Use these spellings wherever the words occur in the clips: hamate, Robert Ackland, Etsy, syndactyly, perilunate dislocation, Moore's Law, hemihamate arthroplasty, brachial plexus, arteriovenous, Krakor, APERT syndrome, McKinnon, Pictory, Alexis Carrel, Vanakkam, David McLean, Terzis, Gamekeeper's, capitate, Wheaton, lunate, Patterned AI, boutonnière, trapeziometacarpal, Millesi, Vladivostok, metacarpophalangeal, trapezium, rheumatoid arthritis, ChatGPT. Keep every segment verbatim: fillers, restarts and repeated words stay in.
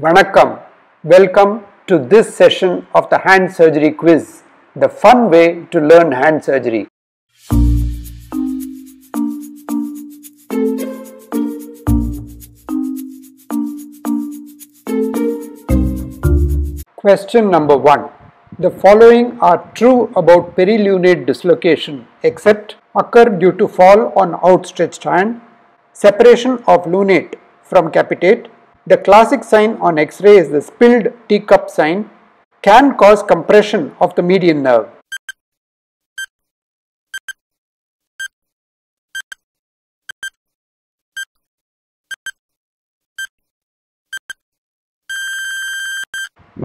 Vanakkam, welcome to this session of the hand surgery quiz, the fun way to learn hand surgery. Question number one. The following are true about perilunate dislocation except occur due to fall on outstretched hand, separation of lunate from capitate. The classic sign on X-ray is the spilled teacup sign, can cause compression of the median nerve.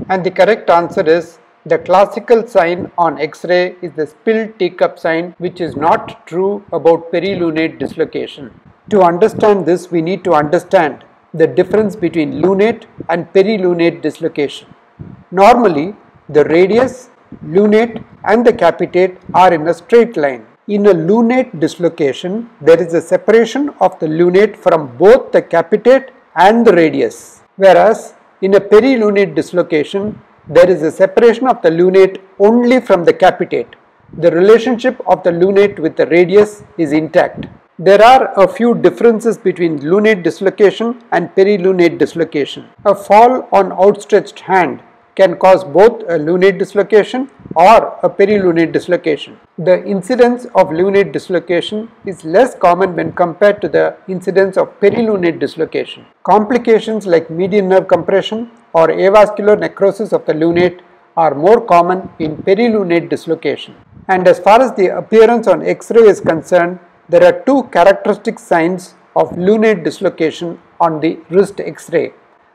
And the correct answer is the classical sign on X-ray is the spilled teacup sign, which is not true about perilunate dislocation. To understand this, we need to understand the difference between lunate and perilunate dislocation. Normally, the radius, lunate and the capitate are in a straight line. In a lunate dislocation, there is a separation of the lunate from both the capitate and the radius. Whereas, in a perilunate dislocation, there is a separation of the lunate only from the capitate. The relationship of the lunate with the radius is intact. There are a few differences between lunate dislocation and perilunate dislocation. A fall on outstretched hand can cause both a lunate dislocation or a perilunate dislocation. The incidence of lunate dislocation is less common when compared to the incidence of perilunate dislocation. Complications like median nerve compression or avascular necrosis of the lunate are more common in perilunate dislocation. And as far as the appearance on X-ray is concerned, there are two characteristic signs of lunate dislocation on the wrist X-ray.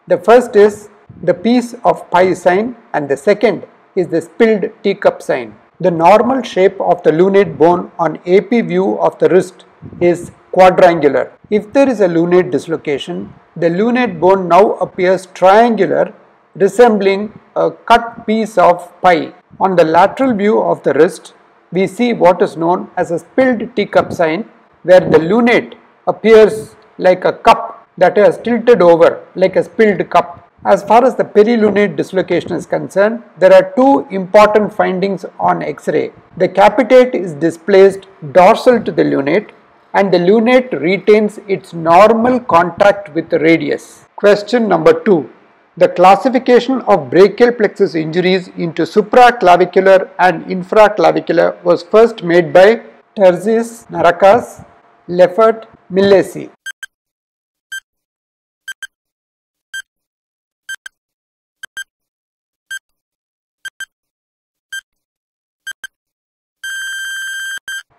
The first is the piece of pie sign and the second is the spilled teacup sign. The normal shape of the lunate bone on A P view of the wrist is quadrangular. If there is a lunate dislocation, the lunate bone now appears triangular, resembling a cut piece of pie. On the lateral view of the wrist, we see what is known as a spilled teacup sign, where the lunate appears like a cup that is tilted over like a spilled cup. As far as the perilunate dislocation is concerned, there are two important findings on X-ray. The capitate is displaced dorsal to the lunate and the lunate retains its normal contact with the radius. Question number two. The classification of brachial plexus injuries into supraclavicular and infraclavicular was first made by Terzis, Narakas, Leffert, Millesi.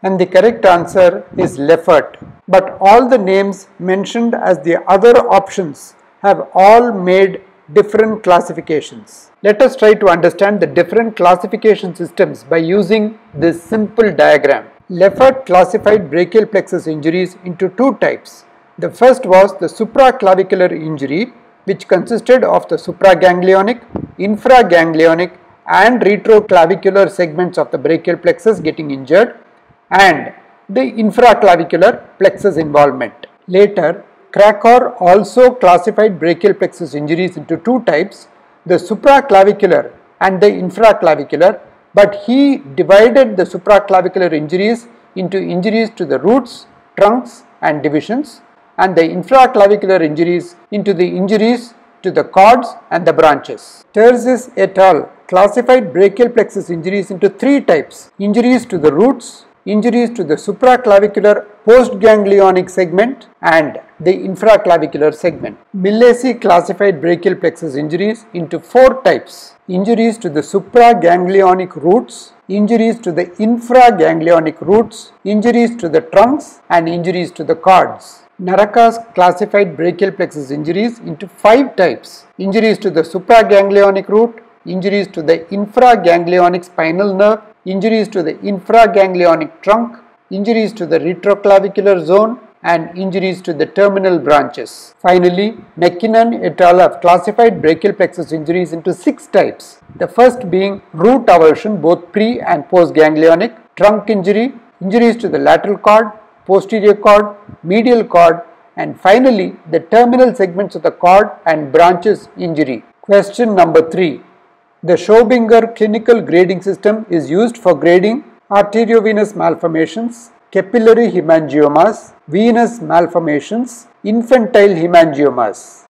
And the correct answer is Leffert. But all the names mentioned as the other options have all made different classifications. Let us try to understand the different classification systems by using this simple diagram. Leffert classified brachial plexus injuries into two types. The first was the supraclavicular injury, which consisted of the supraganglionic, infraganglionic and retroclavicular segments of the brachial plexus getting injured, and the infraclavicular plexus involvement. Later, Krakor also classified brachial plexus injuries into two types, the supraclavicular and the infraclavicular, but he divided the supraclavicular injuries into injuries to the roots, trunks and divisions, and the infraclavicular injuries into the injuries to the cords and the branches. Terzis et al. Classified brachial plexus injuries into three types, injuries to the roots, injuries to the supraclavicular postganglionic segment and the infraclavicular segment. Millesi classified brachial plexus injuries into four types, injuries to the supraganglionic roots, injuries to the infraganglionic roots, injuries to the trunks and injuries to the cords. Narakas classified brachial plexus injuries into five types, injuries to the supraganglionic root, injuries to the infraganglionic spinal nerve, injuries to the infraganglionic trunk, injuries to the retroclavicular zone and injuries to the terminal branches. Finally, McKinnon et al. Have classified brachial plexus injuries into six types. The first being root avulsion, both pre and postganglionic, trunk injury, injuries to the lateral cord, posterior cord, medial cord and finally the terminal segments of the cord and branches injury. Question number three. The Schobinger clinical grading system is used for grading arteriovenous malformations, capillary hemangiomas, venous malformations, infantile hemangiomas.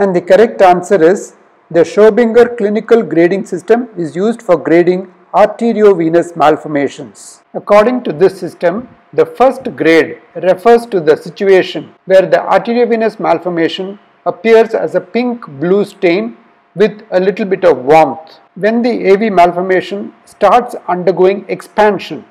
And the correct answer is the Schobinger clinical grading system is used for grading arteriovenous malformations. According to this system, the first grade refers to the situation where the arteriovenous malformation appears as a pink-blue stain with a little bit of warmth. When the A V malformation starts undergoing expansion,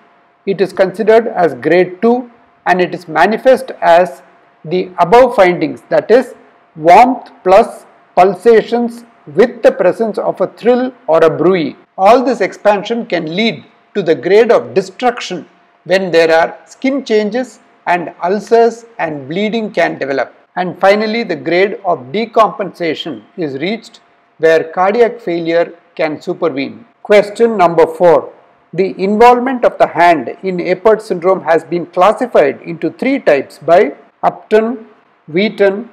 it is considered as grade two and it is manifest as the above findings, that is, warmth plus pulsations with the presence of a thrill or a bruise. All this expansion can lead to the grade of destruction when there are skin changes and ulcers and bleeding can develop. And finally, the grade of decompensation is reached where cardiac failure can supervene. Question number four. The involvement of the hand in APERT syndrome has been classified into three types by Upton, Wheaton,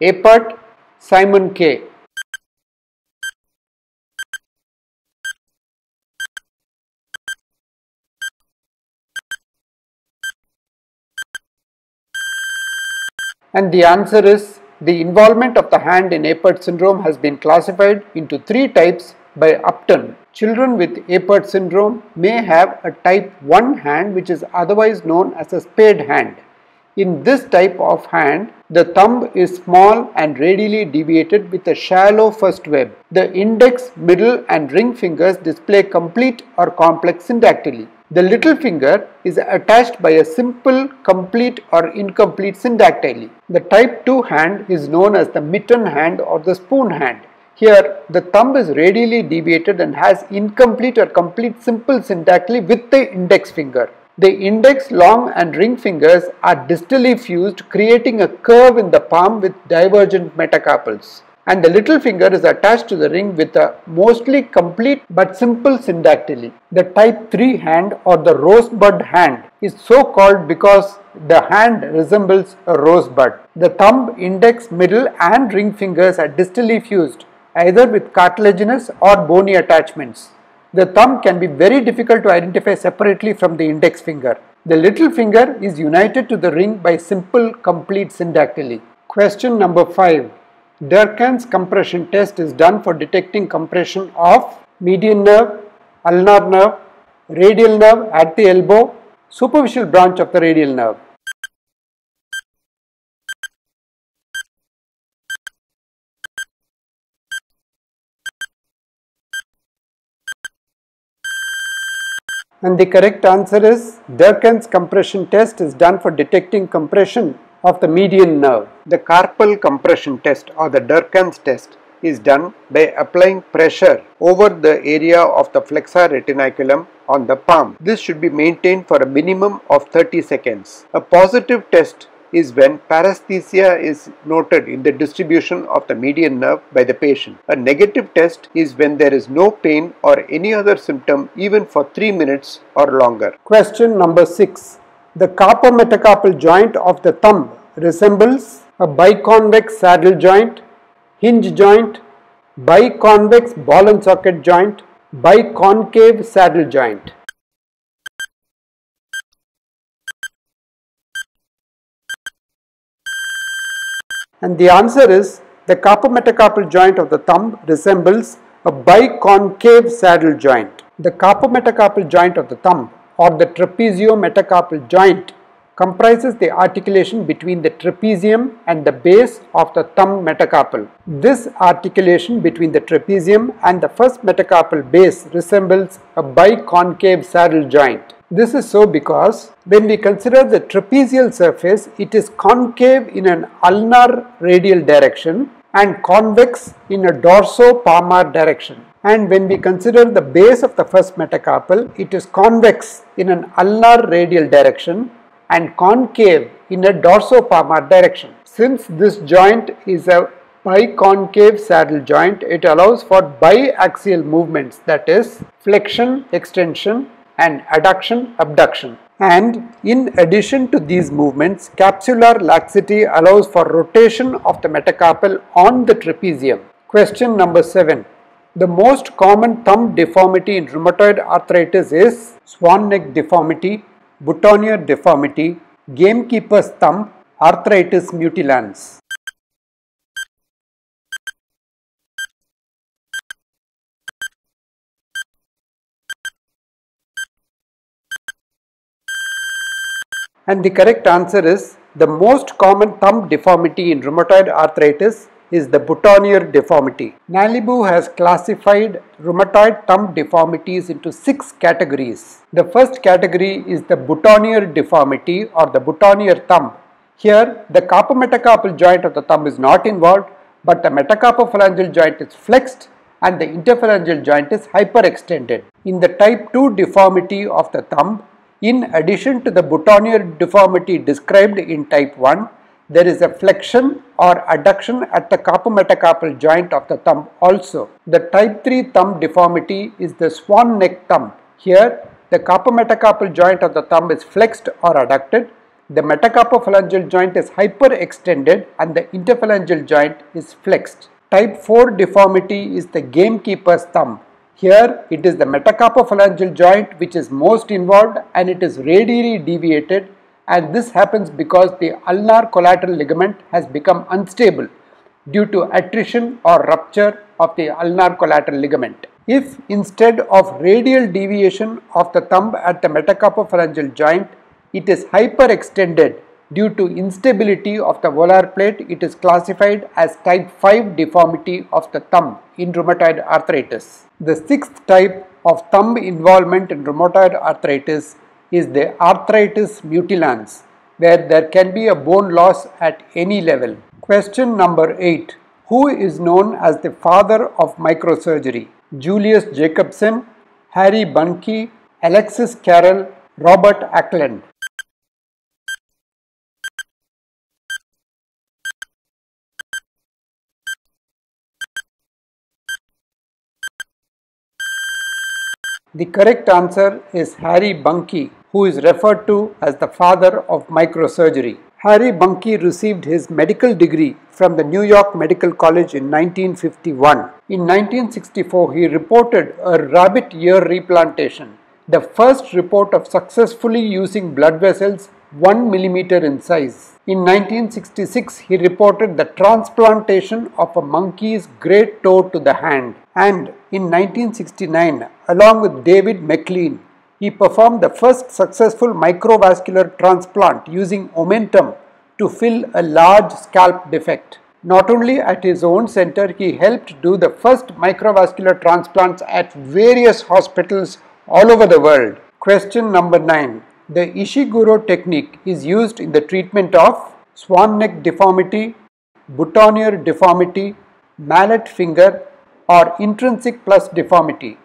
APERT, Simon K. And the answer is the involvement of the hand in APERT syndrome has been classified into three types by Upton. Children with APERT syndrome may have a type one hand, which is otherwise known as a spade hand. In this type of hand, the thumb is small and radially deviated with a shallow first web. The index, middle and ring fingers display complete or complex syndactyly. The little finger is attached by a simple, complete or incomplete syndactyly. The type two hand is known as the mitten hand or the spoon hand. Here, the thumb is radially deviated and has incomplete or complete simple syndactyly with the index finger. The index, long and ring fingers are distally fused, creating a curve in the palm with divergent metacarpals. And the little finger is attached to the ring with a mostly complete but simple syndactyly. The type three hand or the rosebud hand is so called because the hand resembles a rosebud. The thumb, index, middle and ring fingers are distally fused, either with cartilaginous or bony attachments. The thumb can be very difficult to identify separately from the index finger. The little finger is united to the ring by simple, complete syndactyly. Question number five. Durkan's compression test is done for detecting compression of median nerve, ulnar nerve, radial nerve at the elbow, superficial branch of the radial nerve. And the correct answer is Durkan's compression test is done for detecting compression of the median nerve. The carpal compression test or the Durkan's test is done by applying pressure over the area of the flexor retinaculum on the palm. This should be maintained for a minimum of thirty seconds. A positive test is when paresthesia is noted in the distribution of the median nerve by the patient. A negative test is when there is no pain or any other symptom even for three minutes or longer. Question number six. The carpometacarpal joint of the thumb resembles a biconvex saddle joint, hinge joint, biconvex ball and socket joint, biconcave saddle joint. And the answer is the carpometacarpal joint of the thumb resembles a biconcave saddle joint. The carpometacarpal joint of the thumb or the trapeziometacarpal joint comprises the articulation between the trapezium and the base of the thumb metacarpal. This articulation between the trapezium and the first metacarpal base resembles a biconcave saddle joint. This is so because when we consider the trapezial surface, it is concave in an ulnar radial direction and convex in a dorso-palmar direction. And when we consider the base of the first metacarpal, it is convex in an ulnar radial direction and concave in a dorso-palmar direction. Since this joint is a biconcave saddle joint, it allows for biaxial movements, that is flexion, extension and adduction, abduction. And in addition to these movements, capsular laxity allows for rotation of the metacarpal on the trapezium. Question number seven. The most common thumb deformity in rheumatoid arthritis is swan neck deformity, boutonnière deformity, gamekeeper's thumb, arthritis mutilans. And the correct answer is, the most common thumb deformity in rheumatoid arthritis is the boutonnière deformity. Nalibu has classified rheumatoid thumb deformities into six categories. The first category is the boutonnière deformity or the boutonnière thumb. Here, the carpometacarpal joint of the thumb is not involved, but the metacarpophalangeal joint is flexed and the interphalangeal joint is hyperextended. In the type two deformity of the thumb, in addition to the boutonnière deformity described in type one, there is a flexion or adduction at the carpometacarpal joint of the thumb also. The type three thumb deformity is the swan neck thumb. Here, the carpometacarpal joint of the thumb is flexed or adducted, the metacarpophalangeal joint is hyperextended and the interphalangeal joint is flexed. Type four deformity is the gamekeeper's thumb. Here, it is the metacarpophalangeal joint which is most involved and it is radially deviated. And this happens because the ulnar collateral ligament has become unstable due to attrition or rupture of the ulnar collateral ligament. If instead of radial deviation of the thumb at the metacarpophalangeal joint, it is hyperextended due to instability of the volar plate, it is classified as type five deformity of the thumb in rheumatoid arthritis. The sixth type of thumb involvement in rheumatoid arthritis is the arthritis mutilans, where there can be a bone loss at any level. Question number eight. Who is known as the father of microsurgery? Julius Jacobson, Harry Bunkey, Alexis Carrel, Robert Ackland. The correct answer is Harry Bunkey, who is referred to as the father of microsurgery. Harry Bunkey received his medical degree from the New York Medical College in nineteen fifty-one. In nineteen sixty-four, he reported a rabbit ear replantation, the first report of successfully using blood vessels one millimeter in size. In nineteen sixty-six, he reported the transplantation of a monkey's great toe to the hand. And in nineteen sixty-nine, along with David McLean, he performed the first successful microvascular transplant using omentum to fill a large scalp defect. Not only at his own center, he helped do the first microvascular transplants at various hospitals all over the world. Question number nine. The Ishiguro technique is used in the treatment of swan neck deformity, boutonnière deformity, mallet finger or intrinsic plus deformity.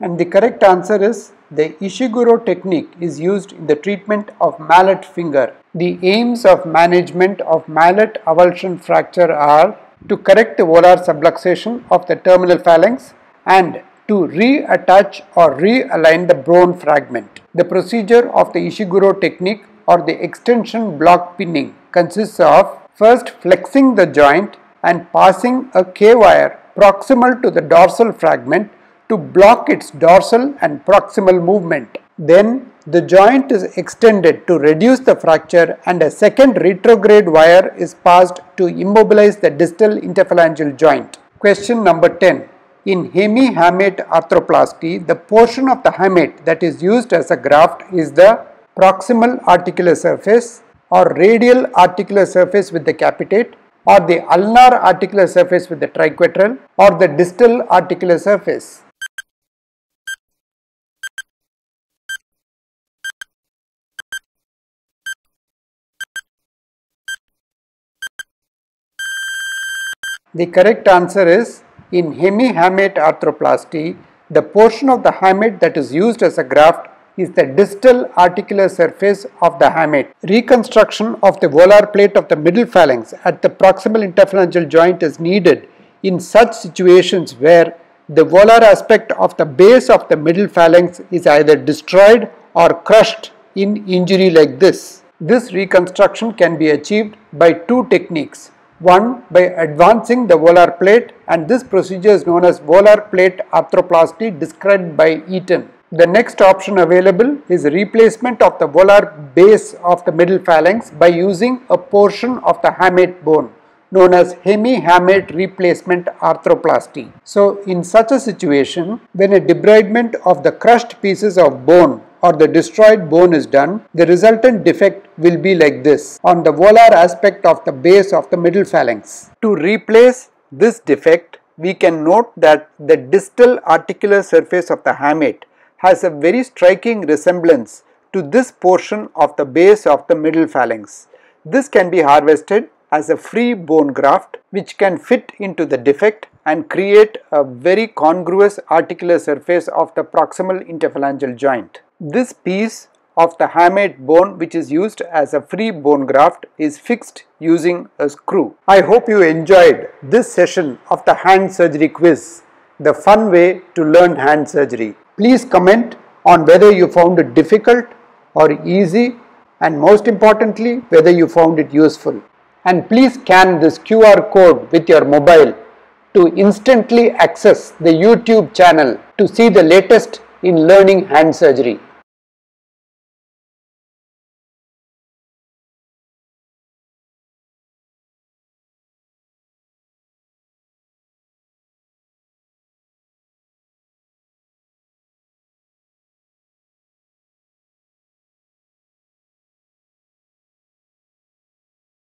And the correct answer is, the Ishiguro technique is used in the treatment of mallet finger. The aims of management of mallet avulsion fracture are to correct the volar subluxation of the terminal phalanx and to reattach or realign the bone fragment. The procedure of the Ishiguro technique or the extension block pinning consists of first flexing the joint and passing a K-wire proximal to the dorsal fragment to block its dorsal and proximal movement. Then the joint is extended to reduce the fracture and a second retrograde wire is passed to immobilize the distal interphalangeal joint. Question number ten. In hemihamate arthroplasty, the portion of the hamate that is used as a graft is the proximal articular surface or radial articular surface with the capitate, or the ulnar articular surface with the triquetral, or the distal articular surface. The correct answer is, in hemihamate arthroplasty, the portion of the hamate that is used as a graft is the distal articular surface of the hamate. Reconstruction of the volar plate of the middle phalanx at the proximal interphalangeal joint is needed in such situations where the volar aspect of the base of the middle phalanx is either destroyed or crushed in injury like this. This reconstruction can be achieved by two techniques. One, by advancing the volar plate, and this procedure is known as volar plate arthroplasty, described by Wheaton. The next option available is replacement of the volar base of the middle phalanx by using a portion of the hamate bone, known as hemi-hamate replacement arthroplasty. So, in such a situation, when a debridement of the crushed pieces of bone or the destroyed bone is done, the resultant defect will be like this on the volar aspect of the base of the middle phalanx. To replace this defect, we can note that the distal articular surface of the hamate has a very striking resemblance to this portion of the base of the middle phalanx. This can be harvested as a free bone graft which can fit into the defect and create a very congruous articular surface of the proximal interphalangeal joint. This piece of the hamate bone which is used as a free bone graft is fixed using a screw. I hope you enjoyed this session of the hand surgery quiz, the fun way to learn hand surgery. Please comment on whether you found it difficult or easy, and most importantly whether you found it useful. And please scan this Q R code with your mobile to instantly access the YouTube channel to see the latest in learning hand surgery.